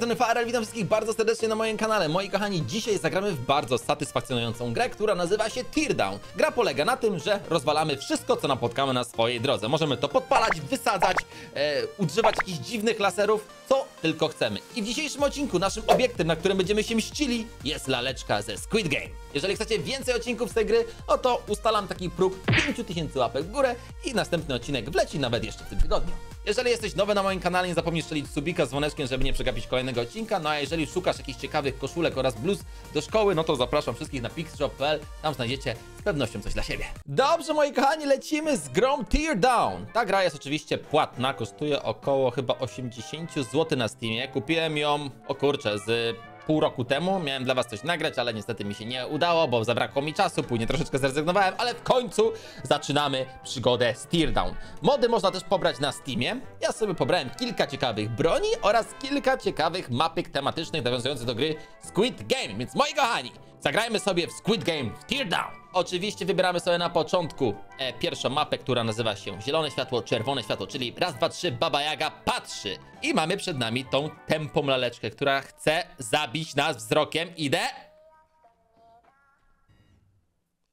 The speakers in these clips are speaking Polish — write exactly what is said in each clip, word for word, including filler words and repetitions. strony F R L, witam wszystkich bardzo serdecznie na moim kanale. Moi kochani, dzisiaj zagramy w bardzo satysfakcjonującą grę, która nazywa się Teardown. Gra polega na tym, że rozwalamy wszystko, co napotkamy na swojej drodze. Możemy to podpalać, wysadzać, e, używać jakichś dziwnych laserów, co tylko chcemy. I w dzisiejszym odcinku naszym obiektem, na którym będziemy się mścili, jest laleczka ze Squid Game. Jeżeli chcecie więcej odcinków z tej gry, oto ustalam taki próg pięć tysięcy łapek w górę i następny odcinek wleci nawet jeszcze w tym tygodniu. Jeżeli jesteś nowy na moim kanale, nie zapomnij strzelić subika z dzwoneczkiem, żeby nie przegapić kolejnego odcinka. No a jeżeli szukasz jakichś ciekawych koszulek oraz bluz do szkoły, no to zapraszam wszystkich na pixieshop kropka p l. Tam znajdziecie z pewnością coś dla siebie. Dobrze, moi kochani, lecimy z grą Teardown. Ta gra jest oczywiście płatna, kosztuje około chyba osiemdziesiąt złotych na Steamie. Kupiłem ją, o kurczę, z pół roku temu. Miałem dla was coś nagrać, ale niestety mi się nie udało, bo zabrakło mi czasu, później troszeczkę zrezygnowałem, ale w końcu zaczynamy przygodę z Teardown. Mody można też pobrać na Steamie. Ja sobie pobrałem kilka ciekawych broni oraz kilka ciekawych mapek tematycznych nawiązujących do gry Squid Game, więc moi kochani, zagrajmy sobie w Squid Game w Teardown. Oczywiście wybieramy sobie na początku e, pierwszą mapę, która nazywa się zielone światło, czerwone światło, czyli raz, dwa, trzy, Baba Jaga patrzy. I mamy przed nami tą tępą laleczkę, która chce zabić nas wzrokiem. Idę.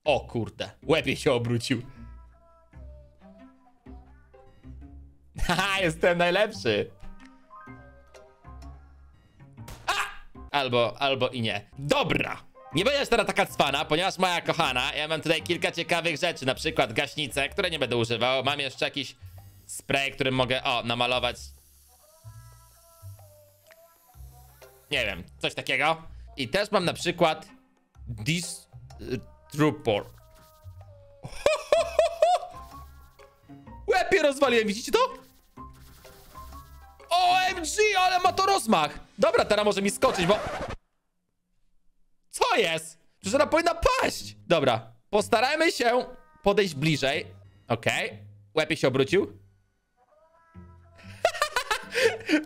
O kurde, łeb jej się obrócił. Haha, jestem najlepszy. A! Albo, albo i nie. Dobra. Nie będziesz teraz taka cwana, ponieważ moja kochana, ja mam tutaj kilka ciekawych rzeczy, na przykład gaśnicę, które nie będę używał. Mam jeszcze jakiś spray, którym mogę, o, namalować. Nie wiem, coś takiego. I też mam na przykład Disruptor. Łeb je rozwaliłem, widzicie to? O M G, ale ma to rozmach. Dobra, teraz może mi skoczyć, bo... Co jest? Przecież ona powinna paść. Dobra, postarajmy się podejść bliżej. Okej, okay. Łeb się obrócił.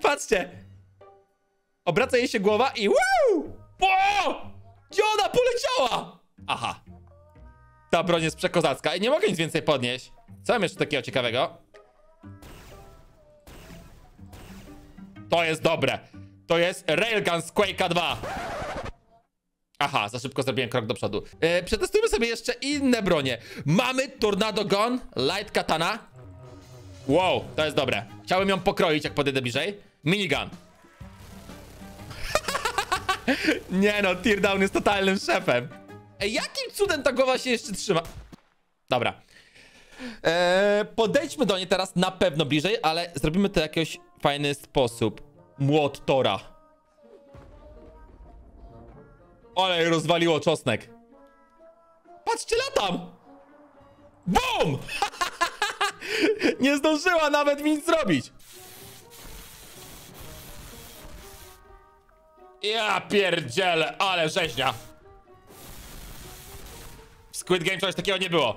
Patrzcie. Obraca jej się głowa i wow! Gdzie ona poleciała? Aha. Ta broń jest przekozacka i nie mogę nic więcej podnieść. Co mam jeszcze takiego ciekawego? To jest dobre. To jest Railgun z Quake'a dwa. Aha, za szybko zrobiłem krok do przodu. Yy, przetestujmy sobie jeszcze inne bronie. Mamy Tornado Gun, Light Katana. Wow, to jest dobre. Chciałem ją pokroić, jak podejdę bliżej. Minigun. Nie no, Teardown jest totalnym szefem. Ej, jakim cudem ta głowa się jeszcze trzyma? Dobra. Eee, podejdźmy do niej teraz na pewno bliżej, ale zrobimy to w jakiś fajny sposób. Młot Tora. Ale rozwaliło czosnek. Patrzcie, latam! Bum! Nie zdążyła nawet mi nic zrobić. Ja pierdzielę, ale rzeźnia. W Squid Game czegoś takiego nie było.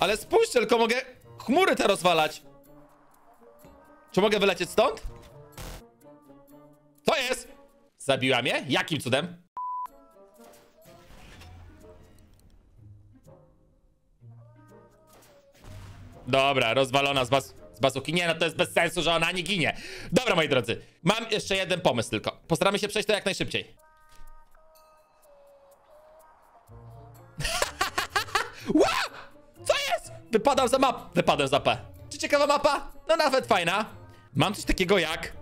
Ale spójrzcie, tylko mogę chmury te rozwalać. Czy mogę wylecieć stąd? Co jest? Zabiła mnie? Jakim cudem? Dobra, rozwalona z was... Z bazuki. Nie, no to jest bez sensu, że ona nie ginie. Dobra, moi drodzy. Mam jeszcze jeden pomysł tylko. Postaramy się przejść to jak najszybciej. Co jest? Wypadam za map. Wypadłem za P. Czy ciekawa mapa? No nawet fajna. Mam coś takiego jak...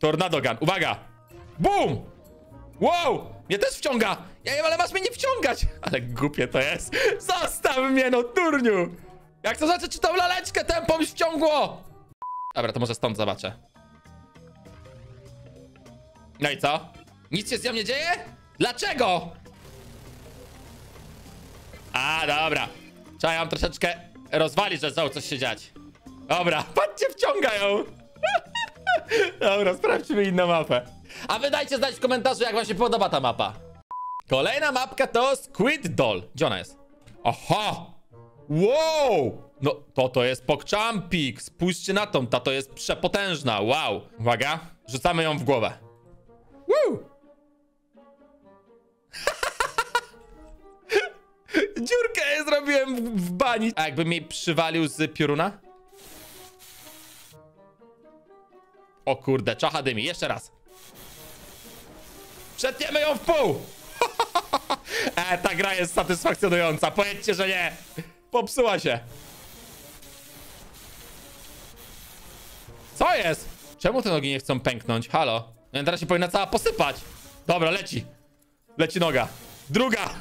Tornado Gun. Uwaga. Boom! Wow! Mnie też wciąga. Ja wiem, ale masz mnie nie wciągać. Ale głupie to jest. Zostaw mnie, no turniu. Jak to znaczy, czy tą laleczkę tempą mi wciągło? Dobra, to może stąd zobaczę. No i co? Nic się z nią nie dzieje? Dlaczego? A, dobra. Trzeba ją troszeczkę rozwalić, że zaczął coś się dziać. Dobra, patrzcie, wciągają. Dobra, sprawdźmy inną mapę. A wy dajcie znać w komentarzu, jak wam się podoba ta mapa. Kolejna mapka to Squid Doll. Gdzie ona jest? Oho! Wow! No, to to jest pokczampik. Spójrzcie na tą, ta to jest przepotężna. Wow. Uwaga, rzucamy ją w głowę. Woo! Dziurkę zrobiłem w, w bani. A jakbym jej przywalił z pioruna? O kurde, czacha dymi, jeszcze raz. Przetniemy ją w pół. E, ta gra jest satysfakcjonująca, powiedzcie, że nie. Popsuła się. Co jest? Czemu te nogi nie chcą pęknąć? Halo? No teraz się powinna cała posypać. Dobra, leci. Leci noga. Druga.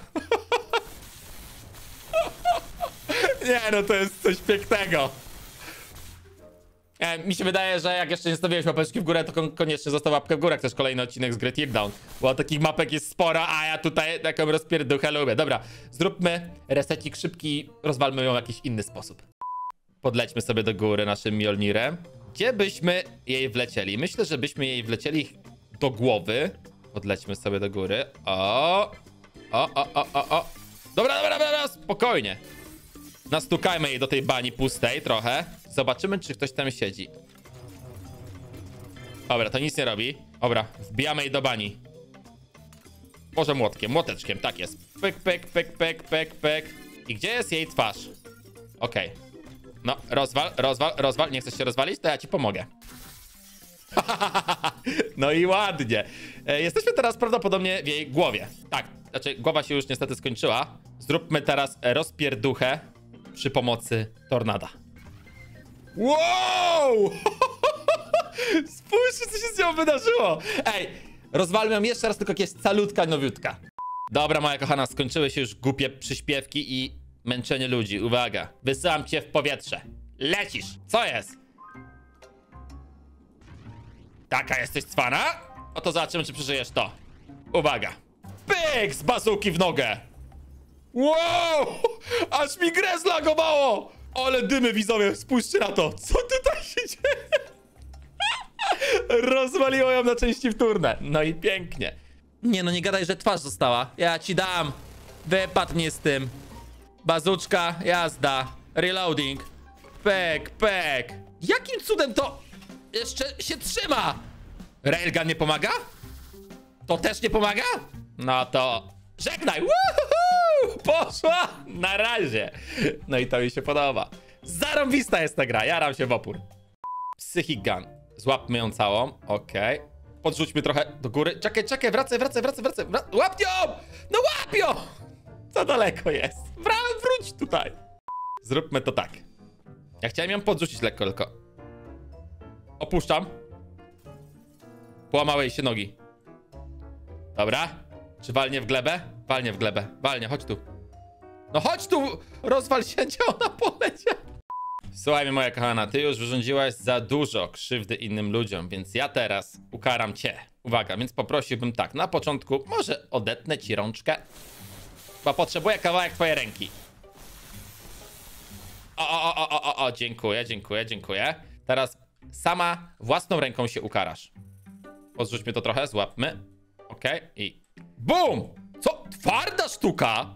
Nie, no to jest coś pięknego. E, mi się wydaje, że jak jeszcze nie stawiłeś łapeczki w górę, to kon koniecznie zostaw łapkę w górę, jak też kolejny odcinek z gry Teardown. Bo takich mapek jest sporo, a ja tutaj taką rozpierduchę lubię. Dobra, zróbmy resecik szybki, rozwalmy ją w jakiś inny sposób. Podlećmy sobie do góry naszym Mjolnirem. Gdzie byśmy jej wlecieli? Myślę, że byśmy jej wlecieli do głowy. Podlećmy sobie do góry. O! O, o, o, o, o. Dobra, dobra, dobra, dobra, spokojnie. Nastukajmy jej do tej bani pustej trochę. Zobaczymy, czy ktoś tam siedzi. Dobra, to nic nie robi. Dobra, wbijamy jej do bani. Może młotkiem, młoteczkiem, tak jest. Pyk, pyk, pyk, pyk, pyk, pyk. I gdzie jest jej twarz? Okej. Okay. No, rozwal, rozwal, rozwal. Nie chcesz się rozwalić? To ja ci pomogę. No i ładnie. E, jesteśmy teraz prawdopodobnie w jej głowie. Tak, znaczy głowa się już niestety skończyła. Zróbmy teraz rozpierduchę przy pomocy tornada. Wow! Spójrzcie, co się z nią wydarzyło. Ej, rozwalmy ją jeszcze raz, tylko jak jest calutka, nowiutka. Dobra, moja kochana, skończyły się już głupie przyśpiewki i męczenie ludzi. Uwaga. Wysyłam cię w powietrze. Lecisz. Co jest? Taka jesteś cwana? Oto zobaczymy, czy przeżyjesz to. Uwaga. Pyk! Z bazuki w nogę. Wow! Aż mi grę zlagowało! Ale dymy, widzowie. Spójrzcie na to. Co tutaj się dzieje? Rozwaliło ją na części wtórne. No i pięknie. Nie no, nie gadaj, że twarz została. Ja ci dam. Wypadł mnie z tym. Bazuczka, jazda, reloading, pek, pek. Jakim cudem to jeszcze się trzyma? Railgun nie pomaga? To też nie pomaga? No to żegnaj. Woohoo! Poszła, na razie. No i to mi się podoba. Zarąbista jest ta gra, jaram się w opór. Psychic Gun, złapmy ją całą, okej. Okay. Podrzućmy trochę do góry. Czekaj, czekaj, wracaj, wracaj, wracaj, wracaj. Łap ją! No łap ją! Za daleko jest. Wr- wróć tutaj. Zróbmy to tak. Ja chciałem ją podrzucić lekko, tylko. Opuszczam. Połamały jej się nogi. Dobra. Czy walnie w glebę? Walnie w glebę. Walnie, chodź tu. No chodź tu! Rozwal się, gdzie ona poleciała. Słuchaj mnie, moja kochana, ty już wyrządziłaś za dużo krzywdy innym ludziom, więc ja teraz ukaram cię. Uwaga, więc poprosiłbym tak. Na początku może odetnę ci rączkę. Bo potrzebuję kawałek twojej ręki. O, o, o, o, o, o, dziękuję, dziękuję, dziękuję. Teraz sama własną ręką się ukarasz. Podrzućmy to trochę, złapmy. Okej, okay. I BUM! Co? Twarda sztuka!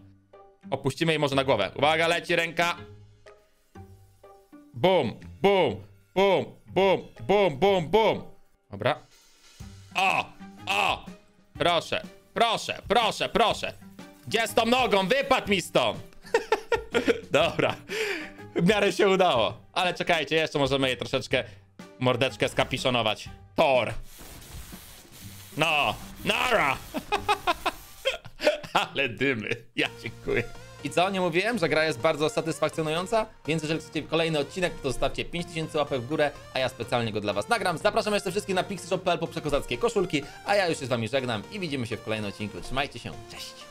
Opuścimy jej może na głowę. Uwaga, leci ręka. BUM, BUM, BUM, BUM, BUM, BUM, BUM. Dobra. O, o! Proszę, proszę, proszę, proszę. Gdzie z tą nogą? Wypadł mi stąd! Dobra. W miarę się udało. Ale czekajcie, jeszcze możemy je troszeczkę mordeczkę skapiszonować. Tor. No. Nara! Ale dymy. Ja dziękuję. I co? Nie mówiłem, że gra jest bardzo satysfakcjonująca? Więc jeżeli chcecie kolejny odcinek, to zostawcie pięć tysięcy łapek w górę, a ja specjalnie go dla was nagram. Zapraszam jeszcze wszystkich na pixieshop kropka p l po przekozackie koszulki, a ja już się z wami żegnam i widzimy się w kolejnym odcinku. Trzymajcie się. Cześć!